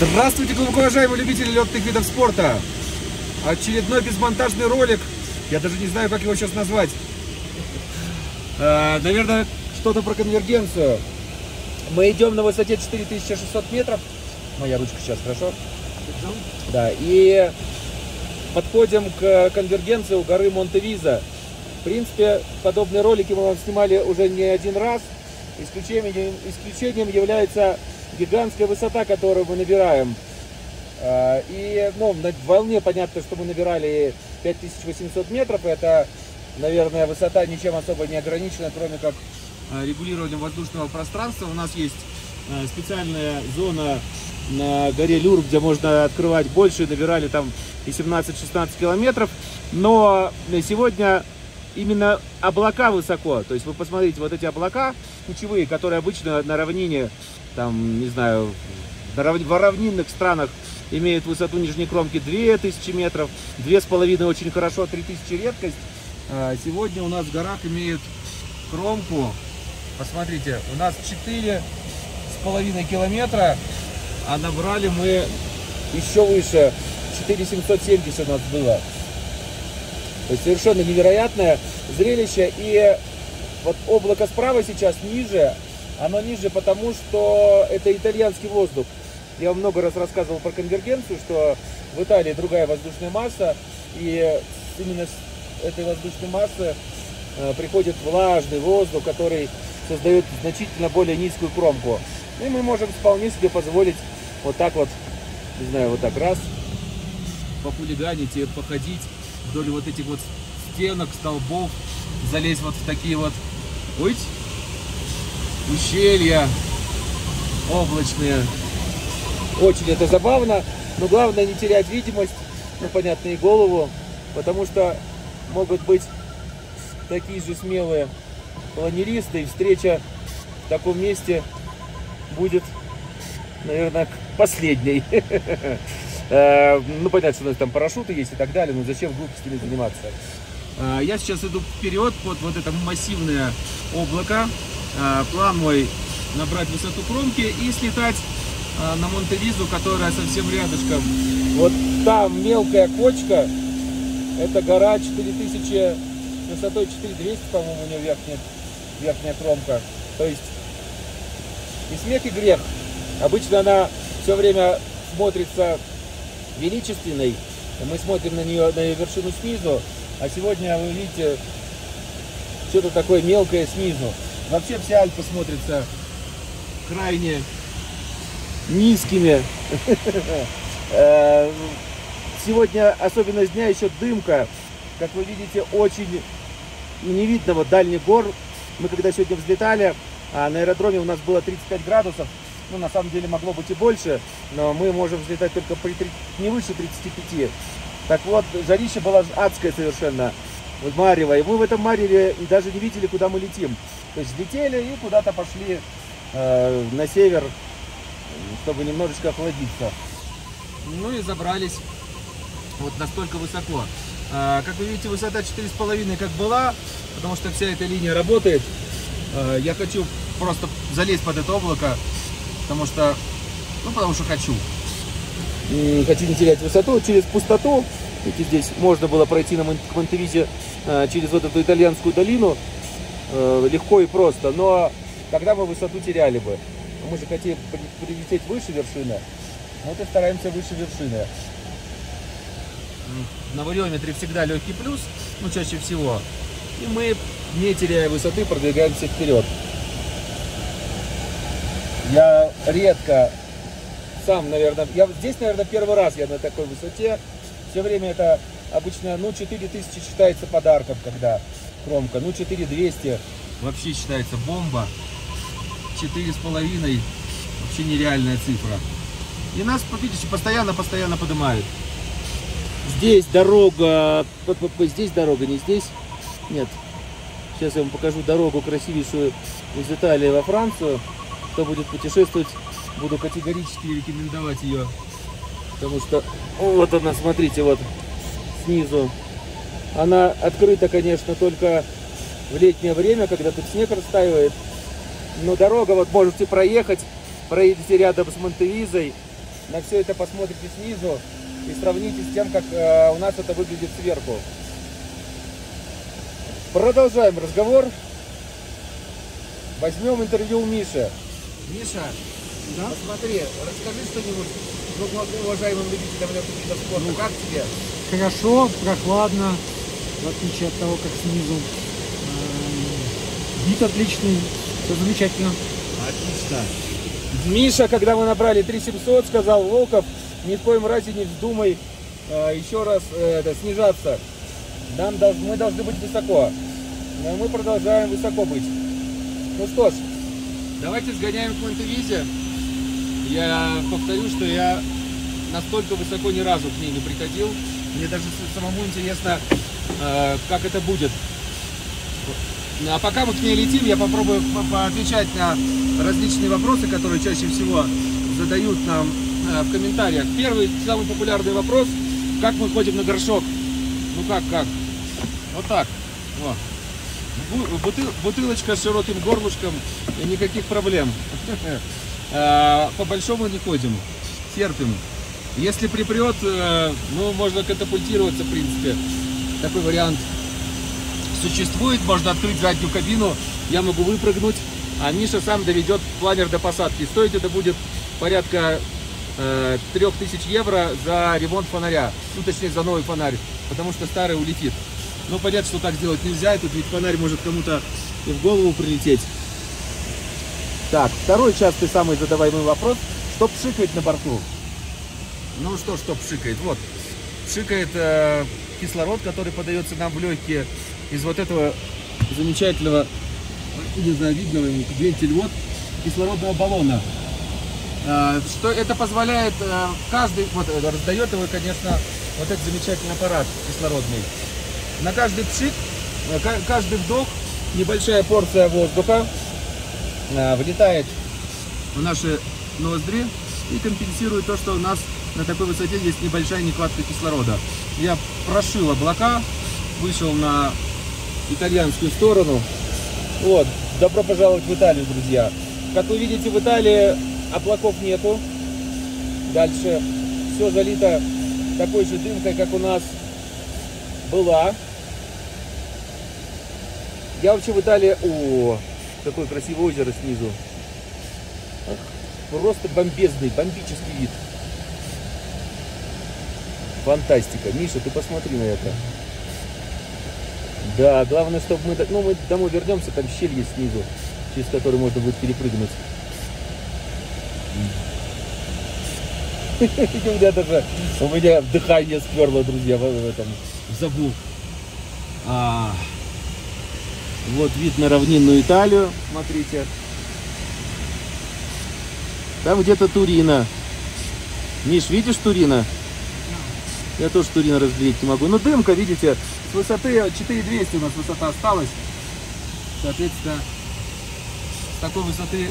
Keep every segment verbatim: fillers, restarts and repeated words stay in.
Здравствуйте, глубоко уважаемые любители летных видов спорта! Очередной безмонтажный ролик. Я даже не знаю, как его сейчас назвать. А, наверное, что-то про конвергенцию. Мы идем на высоте четыре тысячи шестьсот метров. Моя ручка сейчас, хорошо? Да, и подходим к конвергенции у горы Монтевиза. В принципе, подобные ролики мы вам снимали уже не один раз. Исключением, исключением является гигантская высота, которую мы набираем. И ну, на волне понятно, что мы набирали пять тысяч восемьсот метров. Это, наверное, высота ничем особо не ограничена, кроме как регулированием воздушного пространства. У нас есть специальная зона на горе Люр, где можно открывать больше. Набирали там и семнадцать-шестнадцать километров. Но сегодня именно облака высоко. То есть вы посмотрите, вот эти облака кучевые, которые обычно на равнине, там, не знаю, в равнинных странах имеют высоту нижней кромки две тысячи метров, две с половиной очень хорошо, три тысячи редкость. Сегодня у нас в горах имеет кромку, посмотрите, у нас четыре с половиной километра, а набрали мы еще выше, четыре тысячи семьсот семьдесят у нас было. То есть совершенно невероятное зрелище. И вот облако справа сейчас ниже, оно ниже, потому что это итальянский воздух. Я вам много раз рассказывал про конвергенцию, что в Италии другая воздушная масса, и именно с этой воздушной массы приходит влажный воздух, который создает значительно более низкую кромку. И мы можем вполне себе позволить вот так вот, не знаю, вот так раз, популиганить и походить вдоль вот этих вот стенок, столбов, залезть вот в такие вот, ой, ущелья облачные. Очень это забавно, но главное не терять видимость, ну, понятно, и голову, потому что могут быть такие же смелые планеристы, и встреча в таком месте будет, наверное, последней. Ну, понятно, что у нас там парашюты есть и так далее, но зачем глупостями заниматься? Я сейчас иду вперед под вот это массивное облако. План мой — набрать высоту кромки и слетать на Монтевизу, которая совсем рядышком. Вот там мелкая кочка, это гора четыре тысячи, высотой четыре тысячи двести, по-моему, у нее верхняя, верхняя кромка. То есть и смех, и грех. Обычно она все время смотрится величественной, мы смотрим на нее, на ее вершину снизу, а сегодня вы видите что-то такое мелкое снизу. Вообще вся Альпа смотрится крайне низкими. Сегодня особенность дня еще дымка. Как вы видите, очень не видно вот дальних гор. Мы когда сегодня взлетали, на аэродроме у нас было тридцать пять градусов. Ну, на самом деле могло быть и больше, но мы можем взлетать только при тридцати, не выше тридцати пяти. Так вот, жарища была адская совершенно, вот марево. И мы в этом мареве даже не видели, куда мы летим. То есть летели и куда-то пошли э, на север, чтобы немножечко охладиться. Ну и забрались вот настолько высоко. А, как вы видите, высота четыре с половиной как была, потому что вся эта линия работает. А, я хочу просто залезть под это облако. Потому что, ну, потому что хочу. Хочу не терять высоту. Через пустоту, видите, здесь можно было пройти на Монтевизе через вот эту итальянскую долину легко и просто. Но тогда мы высоту теряли бы. Мы же хотели прилететь выше вершины. Вот и стараемся выше вершины. На вариометре всегда легкий плюс, ну, чаще всего. И мы, не теряя высоты, продвигаемся вперед. Я редко сам, наверное, я здесь, наверное, первый раз я на такой высоте. Все время это обычно, ну, четыре тысячи считается подарком, когда кромка. Ну, четыре двести вообще считается бомба. четыре с половиной вообще нереальная цифра. И нас, видите, постоянно-постоянно поднимают. Здесь дорога, здесь дорога, не здесь, нет. Сейчас я вам покажу дорогу красивейшую из Италии во Францию. Кто будет путешествовать, буду категорически рекомендовать ее, потому что вот она, смотрите, вот снизу она открыта, конечно, только в летнее время, когда тут снег растаивает, но дорога, вот можете проехать, проедете рядом с Монтевизой, на все это посмотрите снизу и сравните с тем, как э, у нас это выглядит сверху. Продолжаем разговор. Возьмем интервью у Миши. Миша, да? Посмотри, расскажи что-нибудь уважаемым любителям этого спорта. Ну, как тебе? Хорошо, прохладно, в отличие от того, как снизу. Вид отличный, все замечательно. Отлично. Миша, когда мы набрали три семьсот, сказал: Волков, ни в коем разе не вздумай э, еще раз э, это, снижаться. Нам дол мы должны быть высоко. Но мы продолжаем высоко быть. Ну что ж, давайте сгоняем к Монтевизе. Я повторю, что я настолько высоко ни разу к ней не приходил. Мне даже самому интересно, э, как это будет. А пока мы к ней летим, я попробую поотвечать на различные вопросы, которые чаще всего задают нам в комментариях. Первый, самый популярный вопрос: как мы ходим на горшок? Ну как, как? Вот так. О. Бутыл, бутылочка с широким горлышком, никаких проблем. По большому не ходим, терпим. Если припрет, ну можно катапультироваться, в принципе. Такой вариант существует, можно открыть заднюю кабину, я могу выпрыгнуть, а Миша сам доведет планер до посадки. Стоить это будет порядка э, три тысячи евро за ремонт фонаря, ну точнее за новый фонарь, потому что старый улетит. Но понятно, что так делать нельзя, и тут ведь фонарь может кому-то и в голову прилететь. Так, второй частый самый задаваемый вопрос: что пшикает на борту? Ну что, что пшикает? Вот, пшикает э, кислород, который подается нам в легкие из вот этого замечательного, не знаю, видного вентиль, вот, кислородного баллона. Что это позволяет каждый, вот раздает его, конечно, вот этот замечательный аппарат кислородный. На каждый пшик, каждый вдох, небольшая порция воздуха вылетает в наши ноздри и компенсирует то, что у нас на такой высоте есть небольшая нехватка кислорода. Я прошил облака, вышел на итальянскую сторону. Вот, добро пожаловать в Италию, друзья. Как вы видите, в Италии облаков нету. Дальше все залито такой же дымкой, как у нас была. Я вообще в Италии... О, какое красивое озеро снизу. Просто бомбезный, бомбический вид. Фантастика. Миша, ты посмотри на это. Да, главное, чтобы мы... Ну, мы домой вернемся, там щель есть снизу, через которую можно будет перепрыгнуть. У меня даже... У меня дыхание сперло, друзья, в этом... Забыл. Вот вид на равнинную Италию, смотрите. Там где-то Турина. Миш, видишь Турина? Я тоже Турина разглядеть не могу. Но дымка, видите, с высоты четыре двести у нас высота осталась. Соответственно, с такой высоты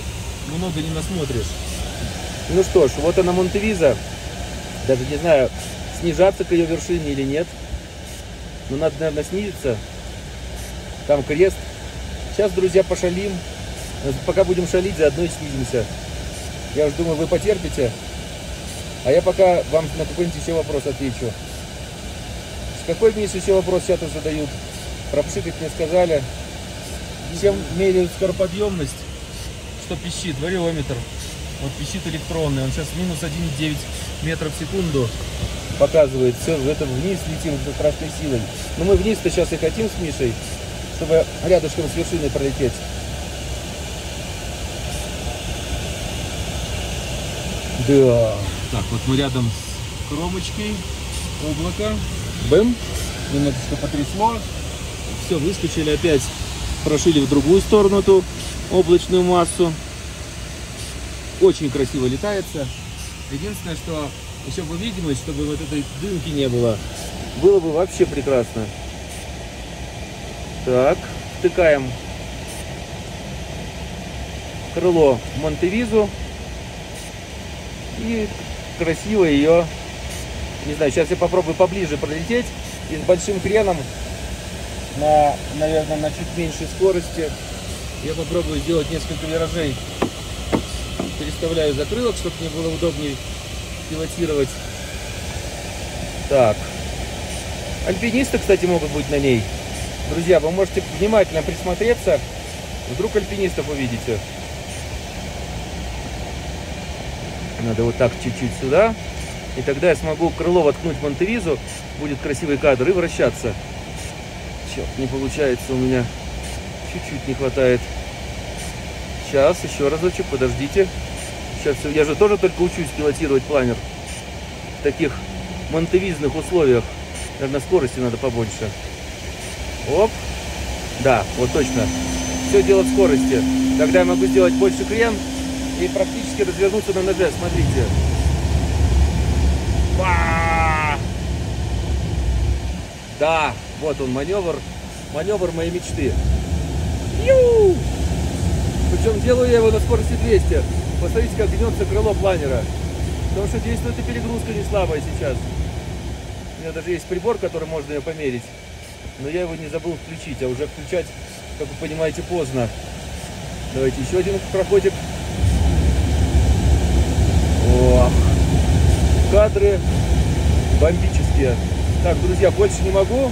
много не насмотришь. Ну что ж, вот она Монтевиза. Даже не знаю, снижаться к ее вершине или нет. Но надо, наверное, снизиться. Там крест. Сейчас, друзья, пошалим. Пока будем шалить, заодно и снизимся. Я уже думаю, вы потерпите. А я пока вам на какой-нибудь еще вопрос отвечу. Какой, Миша, еще вопрос сейчас задают? Про пшикать мне сказали. Чем меряют скороподъемность? Что пищит? Вариометр. Вот пищит электронный. Он сейчас минус один и девять метров в секунду показывает. Все, это вниз летим с страшной силой. Но мы вниз-то сейчас и хотим с Мишей, чтобы рядышком с вершиной пролететь. Да. Так, вот мы рядом с кромочкой облака. Бэм. Немножечко потрясло. Все, выскочили опять. Прошили в другую сторону ту облачную массу. Очень красиво летается. Единственное, что еще бы видимость, чтобы вот этой дымки не было. Было бы вообще прекрасно. Так, втыкаем крыло в Монтевизу. И красиво ее... Не знаю, сейчас я попробую поближе пролететь и с большим креном, на, наверное, на чуть меньшей скорости. Я попробую сделать несколько виражей. Переставляю закрылок, чтобы мне было удобнее пилотировать. Так. Альпинисты, кстати, могут быть на ней. Друзья, вы можете внимательно присмотреться. Вдруг альпинистов увидите. Надо вот так чуть-чуть сюда. И тогда я смогу крыло воткнуть в Монтевизу. Будет красивый кадр. И вращаться. Черт, не получается у меня. Чуть-чуть не хватает. Сейчас, еще разочек, подождите. Сейчас, я же тоже только учусь пилотировать планер. В таких монтевизных условиях. Наверное, скорости надо побольше. Оп. Да, вот точно. Все дело в скорости. Тогда я могу сделать больше крен и практически развернуться на ноже. Смотрите. Ба! Да, вот он маневр. Маневр моей мечты. Ю! Причем делаю я его на скорости двести. Посмотрите, как гнется крыло планера. Потому что действует и перегрузка не слабая сейчас. У меня даже есть прибор, который можно ее померить. Но я его не забыл включить, а уже включать, как вы понимаете, поздно. Давайте еще один проходик. О, кадры бомбические. Так, друзья, больше не могу,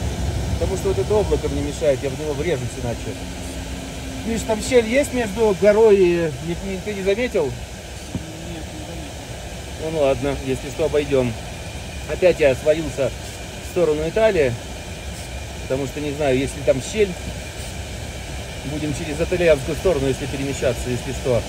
потому что вот это облако мне мешает, я в него врежусь иначе. Миш, там щель есть между горой и... Ты не заметил? Нет, не заметил. Ну ладно, если что, обойдем. Опять я свалился в сторону Италии, потому что не знаю, если там щель, будем через итальянскую сторону, если перемещаться, если что.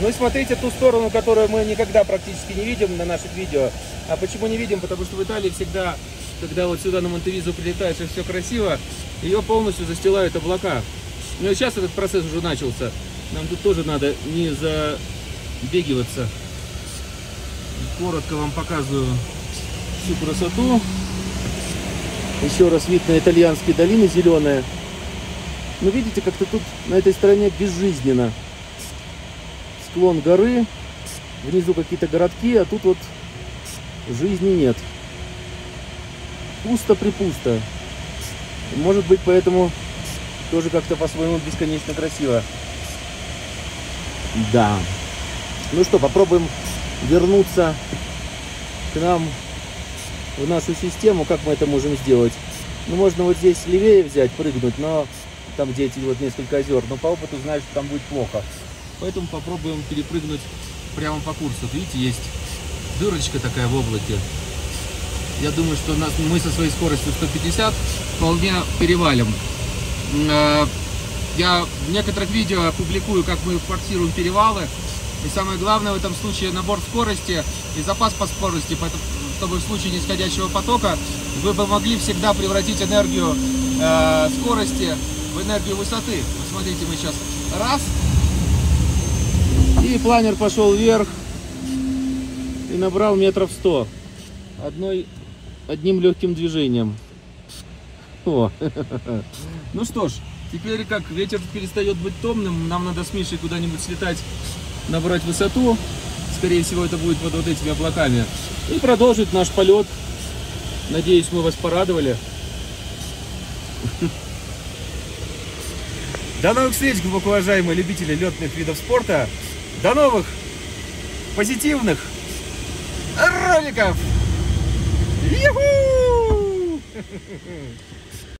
Ну и смотрите ту сторону, которую мы никогда практически не видим на наших видео. А почему не видим? Потому что в Италии всегда, когда вот сюда на Монтевизу прилетаешь и все красиво, ее полностью застилают облака. Ну и сейчас этот процесс уже начался. Нам тут тоже надо не забегиваться. Коротко вам показываю всю красоту. Еще раз вид на итальянские долины зеленые. Ну видите, как-то тут на этой стороне безжизненно. Склон горы, внизу какие-то городки, а тут вот жизни нет. Пусто-припусто. Может быть, поэтому тоже как-то по-своему бесконечно красиво. Да. Ну что, попробуем вернуться к нам в нашу систему. Как мы это можем сделать? Ну, можно вот здесь левее взять, прыгнуть, но там, где эти вот несколько озер. Но по опыту знаю, что там будет плохо. Поэтому попробуем перепрыгнуть прямо по курсу. Видите, есть дырочка такая в облаке. Я думаю, что нас, мы со своей скоростью сто пятьдесят вполне перевалим. Я в некоторых видео публикую, как мы форсируем перевалы. И самое главное в этом случае набор скорости и запас по скорости, чтобы в случае нисходящего потока вы помогли всегда превратить энергию э, скорости в энергию высоты. Смотрите, мы сейчас раз. И планер пошел вверх и набрал метров сто. Одной, одним легким движением. О. Ну что ж, теперь как ветер перестает быть томным, нам надо с Мишей куда-нибудь слетать, набрать высоту. Скорее всего, это будет под вот этими облаками. И продолжить наш полет. Надеюсь, мы вас порадовали. До новых встреч, глубоко уважаемые любители летных видов спорта. До новых позитивных роликов. Ю-ху!